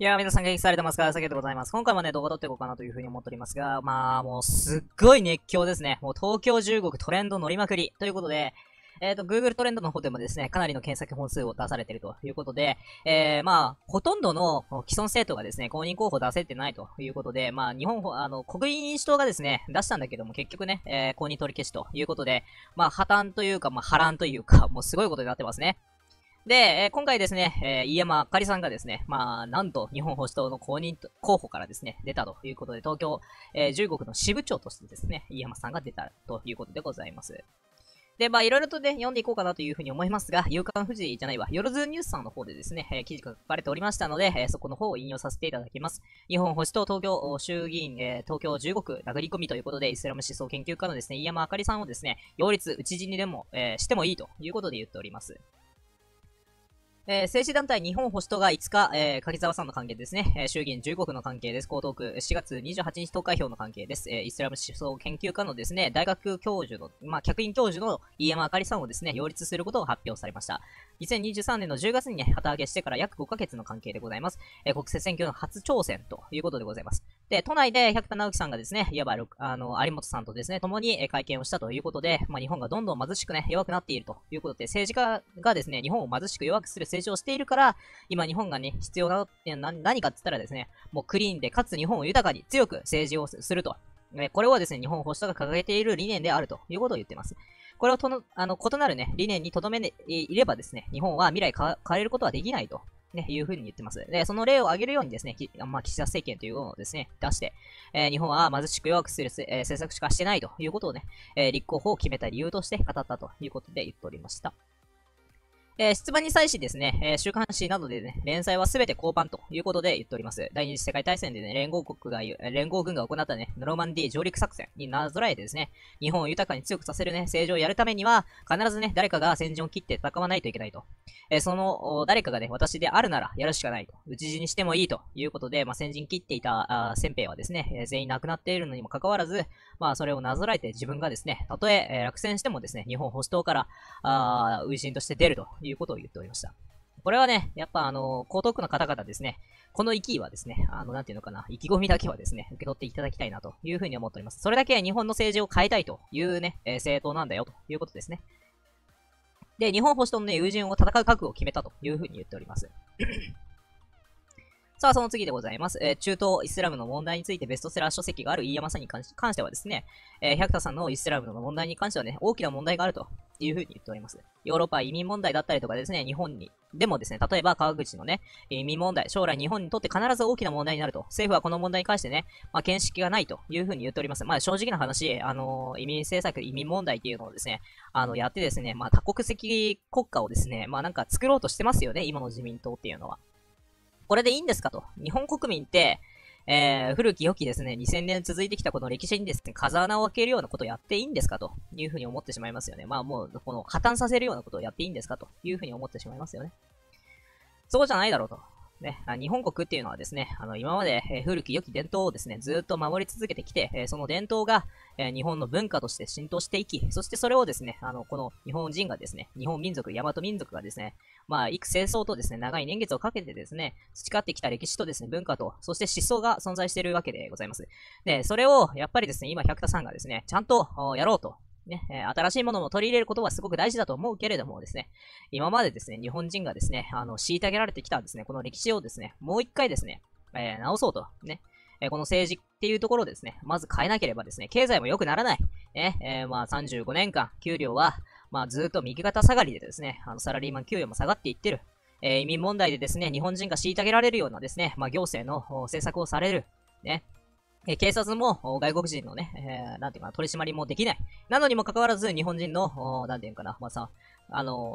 いやー、皆さん元気されてますか？さけでございます。今回もね、動画撮っていこうかなというふうに思っておりますが、まあ、もうすっごい熱狂ですね。もう東京15区トレンド乗りまくり。ということで、Google トレンドの方でもですね、かなりの検索本数を出されているということで、まあ、ほとんどの既存政党がですね、公認候補出せてないということで、まあ、国民民主党がですね、出したんだけども、結局ね、公認取り消しということで、まあ、破綻というか、まあ、波乱というか、もうすごいことになってますね。で、今回ですね、飯山あかりさんがですね、まあ、なんと日本保守党の公認候補からですね、出たということで、東京15区の支部長としてですね、飯山さんが出たということでございます。で、まあ、いろいろとね、読んでいこうかなというふうに思いますが、夕刊フジじゃないわ、よろずニュースさんの方でですね、記事が書かれておりましたので、そこの方を引用させていただきます。日本保守党東京衆議院、東京15区殴り込みということで、イスラム思想研究家のですね、飯山あかりさんをですね、擁立、討ち死にでも、してもいいということで言っております。政治団体日本保守党が5日、柿沢さんの関係ですね、衆議院15区の関係です。江東区4月28日投開票の関係です。イスラム思想研究家のですね、大学教授の、まあ、客員教授の飯山あかりさんをですね、擁立することを発表されました。2023年の10月にね、旗揚げしてから約5ヶ月の関係でございます。国政選挙の初挑戦ということでございます。で、都内で百田直樹さんがですね、いわば有本さんとですね、共に会見をしたということで、まあ、日本がどんどん貧しくね、弱くなっているということで、政治家がですね、日本を貧しく弱くする成長しているから、今日本がね、必要なのって何かって言ったらですね、もうクリーンで、かつ日本を豊かに強く政治をすると。これはですね、日本保守党が掲げている理念であるということを言っています。これを異なるね、理念に留めていればですね、日本は未来変えることはできないと。ね、いうふうに言ってます。で、その例を挙げるようにですね、まあ、岸田政権というのをですね、出して、日本は貧しく弱くする、政策しかしてないということをね、立候補を決めた理由として語ったということで言っておりました。出馬に際しですね、週刊誌などでね、連載はすべて降板ということで言っております。第二次世界大戦でね、連合軍が行ったね、ノルマンディー上陸作戦になぞらえてですね、日本を豊かに強くさせるね、政治をやるためには、必ずね、誰かが先陣を切って戦わないといけないと。その、誰かがね、私であるならやるしかないと。討ち死にしてもいいということで、まあ、先陣切っていた、先兵はですね、全員亡くなっているのにもかかわらず、まあ、それをなぞらえて自分がですね、たとえ、落選してもですね、日本保守党から、初陣として出ると。いうことを言っておりました。これはね、やっぱ江東区の方々ですね、この勢いはですね、なんていうのかな、意気込みだけはですね、受け取っていただきたいなというふうに思っております。それだけ日本の政治を変えたいというね、政党なんだよということですね。で、日本保守党のね、友人を戦う覚悟を決めたというふうに言っております。さあ、その次でございます。中東イスラムの問題についてベストセラー書籍がある飯山さんに関してはですね、百田さんのイスラムの問題に関してはね、大きな問題があるというふうに言っております。ヨーロッパは移民問題だったりとかですね、日本に、でもですね、例えば川口のね、移民問題、将来日本にとって必ず大きな問題になると。政府はこの問題に関してね、まあ、見識がないというふうに言っております。まあ、正直な話、移民政策、移民問題っていうのをですね、やってですね、まあ、多国籍国家をですね、まあ、なんか作ろうとしてますよね、今の自民党っていうのは。これでいいんですかと。日本国民って、古き良きですね、2000年続いてきたこの歴史にですね、風穴を開けるようなことをやっていいんですかというふうに思ってしまいますよね。まあもう、この破綻させるようなことをやっていいんですかというふうに思ってしまいますよね。そうじゃないだろうと。ね、日本国っていうのはですね、今まで古き良き伝統をですね、ずっと守り続けてきて、その伝統が日本の文化として浸透していき、そしてそれをですね、この日本人がですね、日本民族、大和民族がですね、まあ、幾清掃とですね、長い年月をかけてですね、培ってきた歴史とですね、文化と、そして思想が存在しているわけでございます。で、それを、やっぱりですね、今、百田さんがですね、ちゃんとやろうと。ね、新しいものも取り入れることはすごく大事だと思うけれどもですね、今までですね、日本人がですね、虐げられてきたんですね、この歴史をですね、もう一回ですね、直そうと、ね、この政治っていうところをですね、まず変えなければですね、経済も良くならない。ね、まあ35年間、給料は、まあずっと右肩下がりでですね、サラリーマン給与も下がっていってる。移民問題でですね、日本人が虐げられるようなですね、まあ行政の政策をされる。ね。警察も外国人のね、なんていうかな、取り締まりもできない。なのにもかかわらず、日本人の、なんていうかな、まあさ、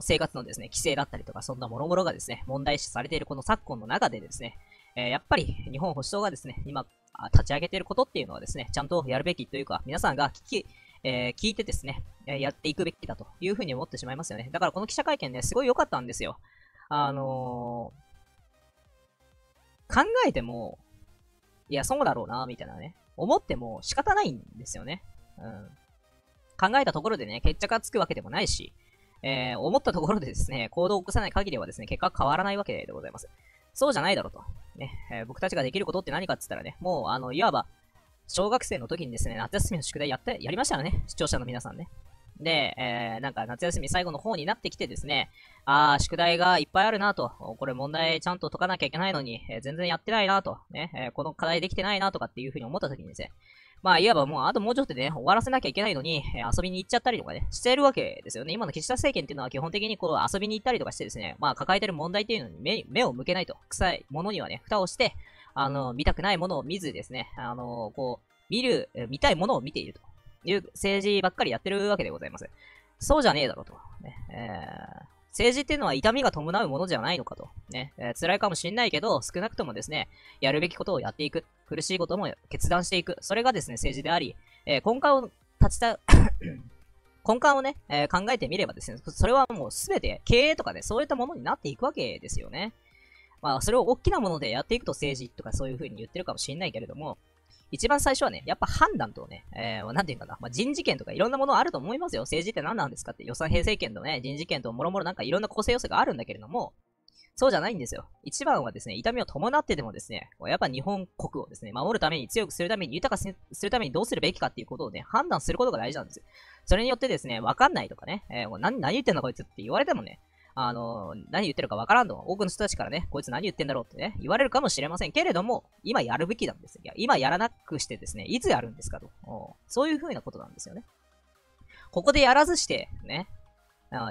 生活のですね、規制だったりとか、そんなもろもろがですね、問題視されているこの昨今の中でですね、やっぱり日本保守党がですね、今、立ち上げていることっていうのはですね、ちゃんとやるべきというか、皆さんが聞いてですね、やっていくべきだというふうに思ってしまいますよね。だからこの記者会見ね、すごい良かったんですよ。考えても、いや、そうだろうな、みたいなね。思っても仕方ないんですよね。うん。考えたところでね、決着がつくわけでもないし、思ったところでですね、行動を起こさない限りはですね、結果は変わらないわけでございます。そうじゃないだろうと。ね、僕たちができることって何かって言ったらね、もういわば、小学生の時にですね、夏休みの宿題やりましたよね、視聴者の皆さんね。で、なんか夏休み最後の方になってきてですね、あー、宿題がいっぱいあるなと、これ問題ちゃんと解かなきゃいけないのに、全然やってないなと、ね、この課題できてないなとかっていう風に思った時にですね、まあ、いわばもう、あともうちょっとでね、終わらせなきゃいけないのに、遊びに行っちゃったりとかね、してるわけですよね。今の岸田政権っていうのは基本的にこう、遊びに行ったりとかしてですね、まあ、抱えてる問題っていうのに目を向けないと、臭いものにはね、蓋をして、見たくないものを見ずですね、こう、見たいものを見ているという政治ばっかりやってるわけでございます。そうじゃねえだろうと。ね、政治っていうのは痛みが伴うものじゃないのかと。ね、辛いかもしれないけど、少なくともですね、やるべきことをやっていく。苦しいことも決断していく。それがですね、政治であり、根幹をね、考えてみればですね、それはもうすべて経営とかね、そういったものになっていくわけですよね。まあ、それを大きなものでやっていくと政治とかそういう風に言ってるかもしれないけれども、一番最初はね、やっぱ判断とね、なんていうかな、まあ、人事権とかいろんなものあると思いますよ。政治って何なんですかって、予算編成権のね、人事権ともろもろなんかいろんな構成要素があるんだけれども、そうじゃないんですよ。一番はですね、痛みを伴ってでもですね、やっぱ日本国をですね、守るために、強くするために、豊かにするためにどうするべきかっていうことをね、判断することが大事なんですよ。それによってですね、わかんないとかね、何言ってんだこいつって言われてもね、何言ってるかわからんと、多くの人たちからね、こいつ何言ってんだろうってね、言われるかもしれませんけれども、今やるべきなんですよ。いや、今やらなくしてですね、いつやるんですかと。そういう風なことなんですよね。ここでやらずして、ね、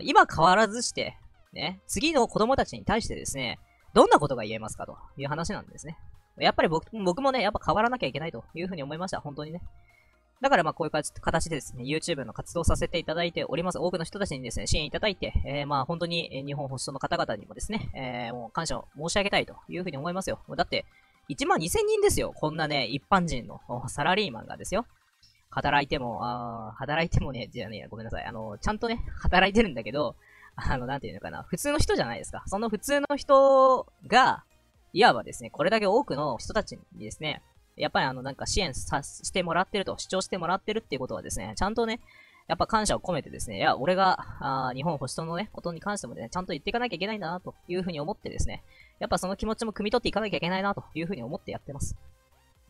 今変わらずして、ね、次の子供たちに対してですね、どんなことが言えますかという話なんですね。やっぱり僕もね、やっぱ変わらなきゃいけないという風に思いました。本当にね。だからまあこういう形でですね、YouTube の活動させていただいております。多くの人たちにですね、支援いただいて、まあ本当に日本保守党の方々にもですね、もう感謝を申し上げたいというふうに思いますよ。だって、1万2000人ですよ。こんなね、一般人のサラリーマンがですよ。ちゃんとね、働いてるんだけど、なんていうのかな、普通の人じゃないですか。その普通の人が、いわばですね、これだけ多くの人たちにですね、やっぱりなんか支援してもらってると、主張してもらってるっていうことはですね、ちゃんとね、やっぱ感謝を込めてですね、いや、俺が、日本保守党のね、ことに関してもね、ちゃんと言っていかなきゃいけないんだな、というふうに思ってですね、やっぱその気持ちも汲み取っていかなきゃいけないな、というふうに思ってやってます。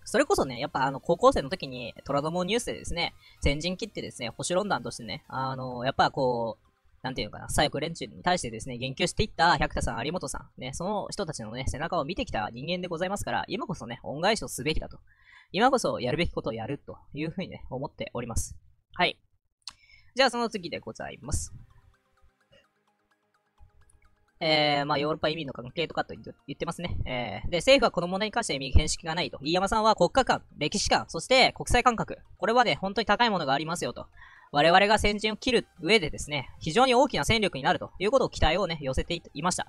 それこそね、やっぱ高校生の時に、虎ノ門ニュースでですね、先陣切ってですね、保守論壇としてね、やっぱこう、なんていうのかな、左翼連中に対してですね、言及していった百田さん、有本さん、ね、その人たちのね、背中を見てきた人間でございますから、今こそね、恩返しをすべきだと。今こそやるべきことをやるというふうにね、思っております。はい。じゃあその次でございます。まあ、ヨーロッパ移民の関係とかと言ってますね。で、政府はこの問題に関して見識がないと。飯山さんは国家観、歴史観、そして国際感覚。これはね、本当に高いものがありますよと。我々が先陣を切る上でですね、非常に大きな戦力になるということを期待をね、寄せていました。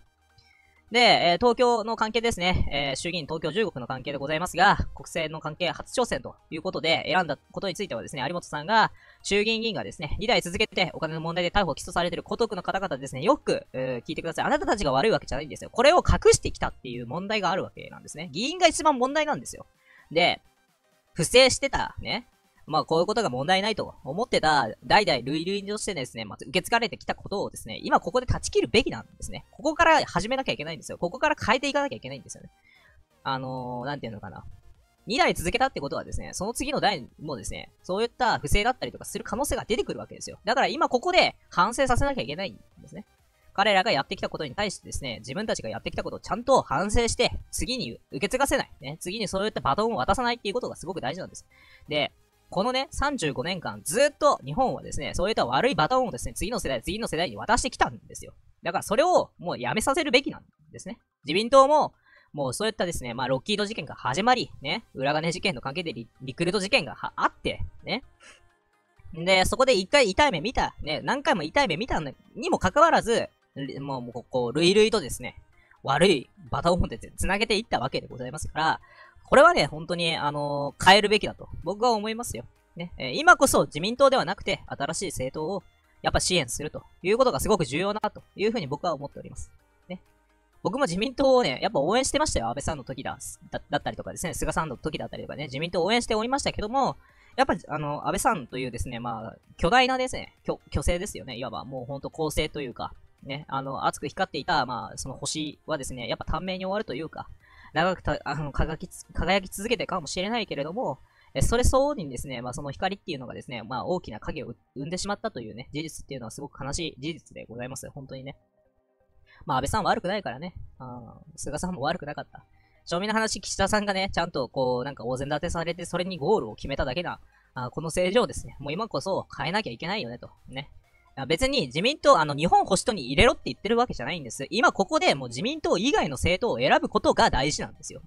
で、東京の関係ですね、衆議院東京15区の関係でございますが、国政の関係初挑戦ということで選んだことについてはですね、有本さんが、衆議院議員がですね、2代続けてお金の問題で逮捕起訴されている孤独の方々ですね、よく、聞いてください。あなたたちが悪いわけじゃないんですよ。これを隠してきたっていう問題があるわけなんですね。議員が一番問題なんですよ。で、不正してたね、まあこういうことが問題ないと思ってた、代々類々としてですね、まず受け継がれてきたことをですね、今ここで断ち切るべきなんですね。ここから始めなきゃいけないんですよ。ここから変えていかなきゃいけないんですよね。なんていうのかな。2代続けたってことはですね、その次の代もですね、そういった不正だったりとかする可能性が出てくるわけですよ。だから今ここで反省させなきゃいけないんですね。彼らがやってきたことに対してですね、自分たちがやってきたことをちゃんと反省して、次に受け継がせない。ね、次にそういったバトンを渡さないっていうことがすごく大事なんです。で、このね、35年間ずっと日本はですね、そういった悪いバトンをですね、次の世代に渡してきたんですよ。だからそれをもうやめさせるべきなんですね。自民党も、もうそういったですね、まあロッキード事件が始まり、ね、裏金事件の関係でリクルート事件があって、ね。で、そこで一回痛い目見た、ね、何回も痛い目見たのにもかかわらず、もうこう、類々とですね、悪いバトンをですね、繋げていったわけでございますから、これはね、本当に、変えるべきだと、僕は思いますよ。ね、今こそ自民党ではなくて、新しい政党を、やっぱ支援するということがすごく重要だな、というふうに僕は思っております。ね。僕も自民党をね、やっぱ応援してましたよ。安倍さんの時だったりとかですね、菅さんの時だったりとかね、自民党を応援しておりましたけども、やっぱ、安倍さんというですね、まあ、巨大なですね、巨星ですよね。いわば、もう本当構成というか、ね、熱く光っていた、まあ、その星はですね、やっぱ短命に終わるというか、長くた輝き続けているかもしれないけれども、それ相応にですね、その光っていうのがですね、大きな影を生んでしまったというね、事実っていうのはすごく悲しい事実でございます。本当にね。安倍さんは悪くないからね。菅さんも悪くなかった。正味の話、岸田さんがね、ちゃんとこう、お膳立てされて、それにゴールを決めただけな、この政治をですね、もう今こそ変えなきゃいけないよね、と。ね。別に自民党、日本保守党に入れろって言ってるわけじゃないんです。今ここでもう自民党以外の政党を選ぶことが大事なんですよ。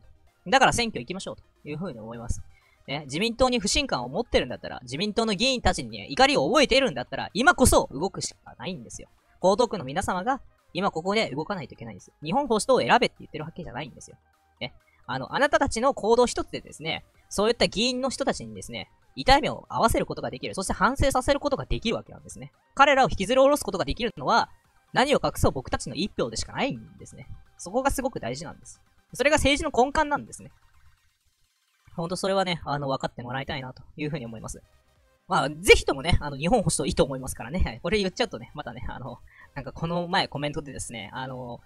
だから選挙行きましょう、というふうに思います。ね、自民党に不信感を持ってるんだったら、自民党の議員たちに、ね、怒りを覚えているんだったら、今こそ動くしかないんですよ。江東区の皆様が、今ここで動かないといけないんです。日本保守党を選べって言ってるわけじゃないんですよ。ね。あなたたちの行動一つでですね、そういった議員の人たちにですね、痛い目を合わせることができる。そして反省させることができるわけなんですね。彼らを引きずり下ろすことができるのは、何を隠そう僕たちの一票でしかないんですね。そこがすごく大事なんです。それが政治の根幹なんですね。ほんとそれはね、分かってもらいたいなというふうに思います。ぜひともね、日本保守党いいと思いますからね。これ言っちゃうとね、またね、この前コメントでですね、も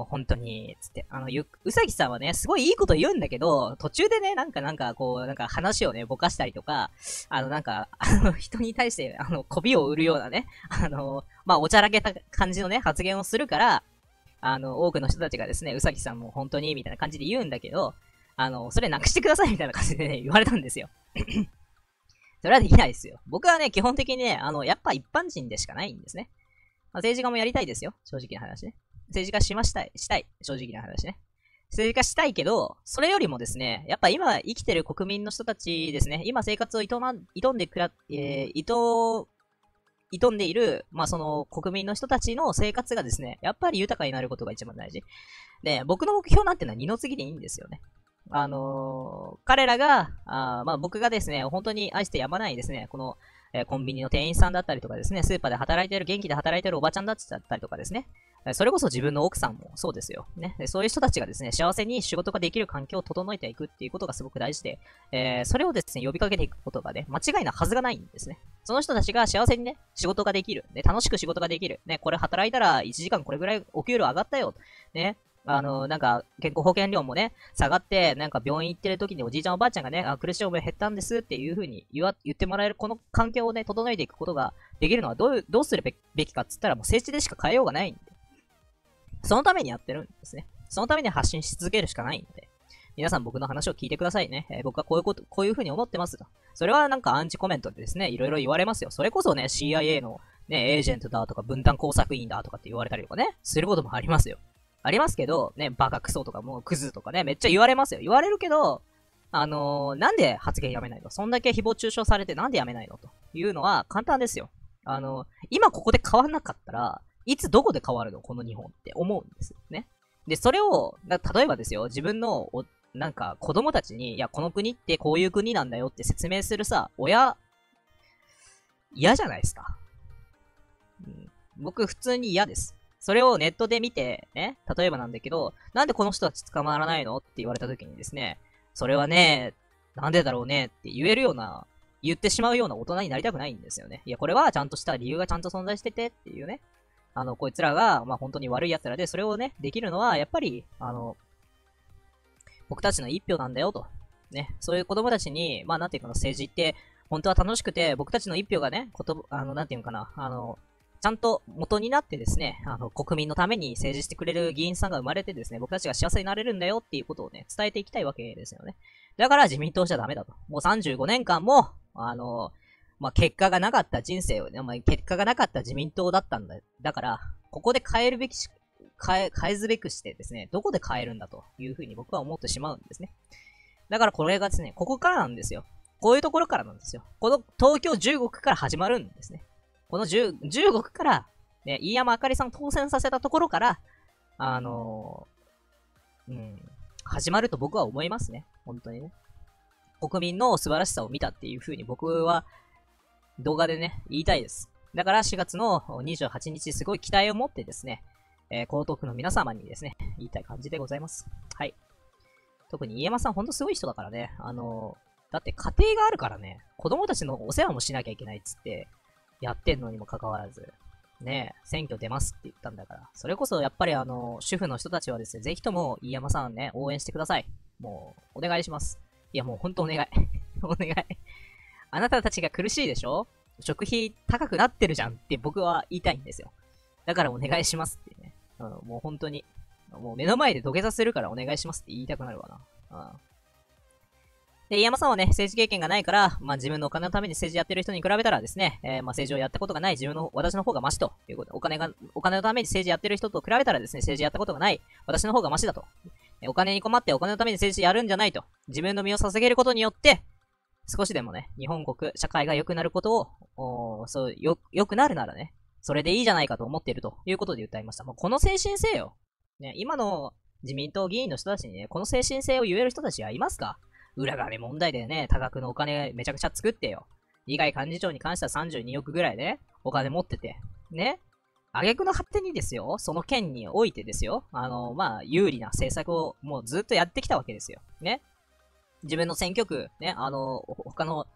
う本当に、つって、うさぎさんはね、すごいいいこと言うんだけど、途中でね、話をね、ぼかしたりとか、人に対して、媚びを売るようなね、おちゃらけた感じのね、発言をするから、多くの人たちがですね、うさぎさんも本当に、みたいな感じで言うんだけど、それなくしてくださいみたいな感じでね、言われたんですよ。それはできないですよ。僕はね、基本的にね、やっぱ一般人でしかないんですね。政治家もやりたいですよ。正直な話ね。政治家したい。正直な話ね。政治家したいけど、それよりもですね、やっぱ今生きてる国民の人たちですね、今生活を営んでいる、その国民の人たちの生活がですね、やっぱり豊かになることが一番大事。で、僕の目標なんてのは二の次でいいんですよね。彼らが、僕がですね、本当に愛してやまないですね、この、コンビニの店員さんだったりとかですね、スーパーで働いてる、元気で働いてるおばちゃんだったりとかですね、それこそ自分の奥さんもそうですよ。ね、そういう人たちがですね、幸せに仕事ができる環境を整えていくっていうことがすごく大事で、それをですね、呼びかけていくことがね、間違いなはずがないんですね。その人たちが幸せにね、仕事ができる。ね、楽しく仕事ができる。ね、これ働いたら1時間これぐらいお給料上がったよ。ね。健康保険料もね、下がって、病院行ってる時におじいちゃんおばあちゃんがね、苦しい思い減ったんですっていう風に言ってもらえる、この環境をね、整えていくことができるのはどうするべきかっつったら、もう政治でしか変えようがないんで。そのためにやってるんですね。そのために発信し続けるしかないんで。皆さん僕の話を聞いてくださいね。僕はこういう風に思ってますと。それはアンチコメントでですね、いろいろ言われますよ。それこそね、CIA のね、エージェントだとか、分断工作員だとかって言われたりとかね、することもありますよ。ありますけど、ね、バカクソとかもうクズとかね、めっちゃ言われますよ。言われるけど、なんで発言やめないの？そんだけ誹謗中傷されてなんでやめないの？というのは簡単ですよ。今ここで変わんなかったら、いつどこで変わるの？この日本って思うんですよね。で、それを、例えばですよ、自分の、子供たちに、いや、この国ってこういう国なんだよって説明するさ、親、嫌じゃないですか。うん、僕、普通に嫌です。それをネットで見て、ね、例えばなんだけど、なんでこの人たち捕まらないのって言われた時にですね、それはね、なんでだろうねって言ってしまうような大人になりたくないんですよね。いや、これはちゃんとした理由がちゃんと存在しててっていうね、こいつらが、本当に悪い奴らで、それをね、できるのは、やっぱり、僕たちの一票なんだよと。ね、そういう子供たちに、政治って、本当は楽しくて、僕たちの一票がね、ちゃんと元になってですね、国民のために政治してくれる議員さんが生まれてですね、僕たちが幸せになれるんだよっていうことをね、伝えていきたいわけですよね。だから自民党じゃダメだと。もう35年間も、結果がなかった人生をね、結果がなかった自民党だったんだ。だから、ここで変えるべくしてですね、どこで変えるんだというふうに僕は思ってしまうんですね。だからこれがですね、ここからなんですよ。こういうところからなんですよ。この東京15区から始まるんですね。この15区から、ね、飯山あかりさん当選させたところから、始まると僕は思いますね。本当にね。国民の素晴らしさを見たっていう風に僕は動画でね、言いたいです。だから4月の28日、すごい期待を持ってですね、江東区の皆様にですね、言いたい感じでございます。はい。特に飯山さん、ほんとすごい人だからね。だって家庭があるからね、子供たちのお世話もしなきゃいけないっつって、やってんのにもかかわらず、ねえ、選挙出ますって言ったんだから。それこそやっぱり主婦の人たちはですね、ぜひとも飯山さんね、応援してください。もう、お願いします。いやもうほんとお願い。お願い。あなたたちが苦しいでしょ？食費高くなってるじゃんって僕は言いたいんですよ。だからお願いしますってね。もう本当に。もう目の前で土下座するからお願いしますって言いたくなるわな。うん。で、飯山さんはね、政治経験がないから、まあ自分のお金のために政治やってる人に比べたらですね、まあ政治をやったことがない私の方がマシということで、お金のために政治やってる人と比べたらですね、政治やったことがない私の方がマシだと。お金に困ってお金のために政治やるんじゃないと。自分の身を捧げることによって、少しでもね、日本国、社会が良くなることを、良くなるならね、それでいいじゃないかと思っているということで訴えました。もうこの精神性よ。ね、今の自民党議員の人たちにね、この精神性を言える人たちはいますか？裏金問題でね、多額のお金めちゃくちゃ作ってよ。二階幹事長に関しては32億ぐらいね、お金持ってて。ね。挙句の果てにですよ、その件においてですよ、まあ、有利な政策をもうずっとやってきたわけですよ。ね。自分の選挙区、ね、他の、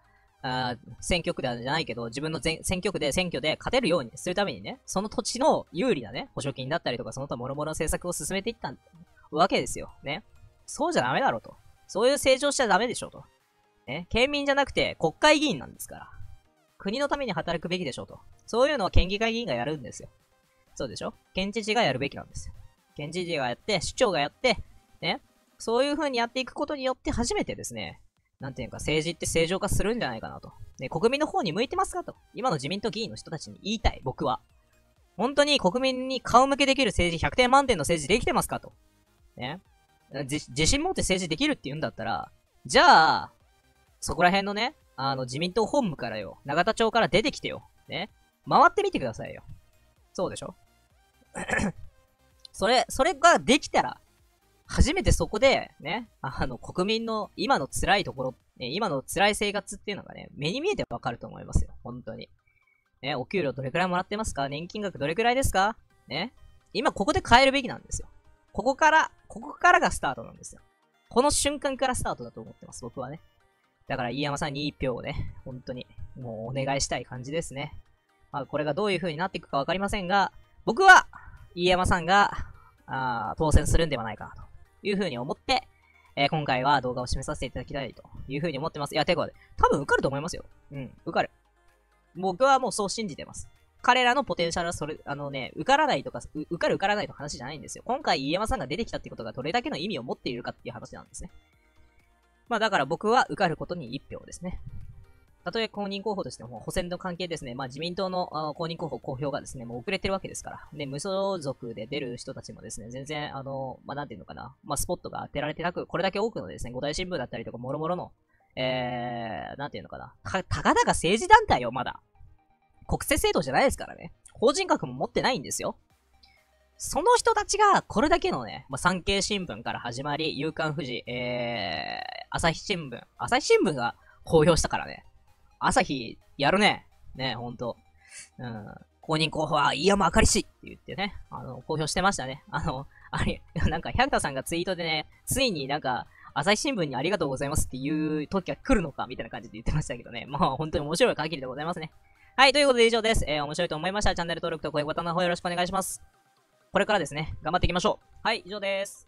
選挙区ではじゃないけど、自分の選挙で勝てるようにするためにね、その土地の有利なね、補助金だったりとか、その他諸々の政策を進めていったわけですよ。ね。そうじゃダメだろうと。そういう政治をしちゃダメでしょと。ね。県民じゃなくて国会議員なんですから。国のために働くべきでしょと。そういうのは県議会議員がやるんですよ。そうでしょ？県知事がやるべきなんですよ。県知事がやって、市長がやって、ね。そういう風にやっていくことによって初めてですね、なんていうか政治って正常化するんじゃないかなと。ね、国民の方に向いてますかと。今の自民党議員の人たちに言いたい、僕は。本当に国民に顔向けできる政治、100点満点の政治できてますかと。ね。自信持って政治できるって言うんだったら、じゃあ、そこら辺のね、自民党本部からよ、永田町から出てきてよ、ね。回ってみてくださいよ。そうでしょ？それができたら、初めてそこで、ね、国民の今の辛いところ、今の辛い生活っていうのがね、目に見えてわかると思いますよ。本当に。ね、お給料どれくらいもらってますか？年金額どれくらいですか？ね。今ここで変えるべきなんですよ。ここからがスタートなんですよ。この瞬間からスタートだと思ってます、僕はね。だから、飯山さんに1票をね、本当に、もうお願いしたい感じですね。まあ、これがどういう風になっていくかわかりませんが、僕は、飯山さんが、当選するんではないかな、という風に思って、今回は動画を締めさせていただきたいという風に思ってます。いや、てか、多分受かると思いますよ。うん、受かる。僕はもうそう信じてます。彼らのポテンシャルはそれ、受からないとか、受からないと話じゃないんですよ。今回、飯山さんが出てきたってことがどれだけの意味を持っているかっていう話なんですね。まあだから僕は受かることに1票ですね。たとえ公認候補としても補選の関係ですね。まあ自民党の公認候補公表がですね、もう遅れてるわけですから。で、無所属で出る人たちもですね、全然、まあなんていうのかな、まあスポットが当てられてなく、これだけ多くのですね、五大新聞だったりとか、もろもろの、なんていうのかな、たかだか政治団体よ、まだ。国政政党じゃないですからね。法人格も持ってないんですよ。その人たちが、これだけのね、まあ、産経新聞から始まり、夕刊富士、朝日新聞。朝日新聞が公表したからね。朝日、やるね。ね、ほんと。うん。公認候補は、飯山あかり氏って言ってね、公表してましたね。あれ、なんか、百田さんがツイートでね、ついになんか、朝日新聞にありがとうございますっていう時が来るのか、みたいな感じで言ってましたけどね。まあ、ほんとに面白い限りでございますね。はい、ということで以上です。面白いと思いましたら、チャンネル登録と高評価ボタンの方よろしくお願いします。これからですね、頑張っていきましょう。はい、以上です。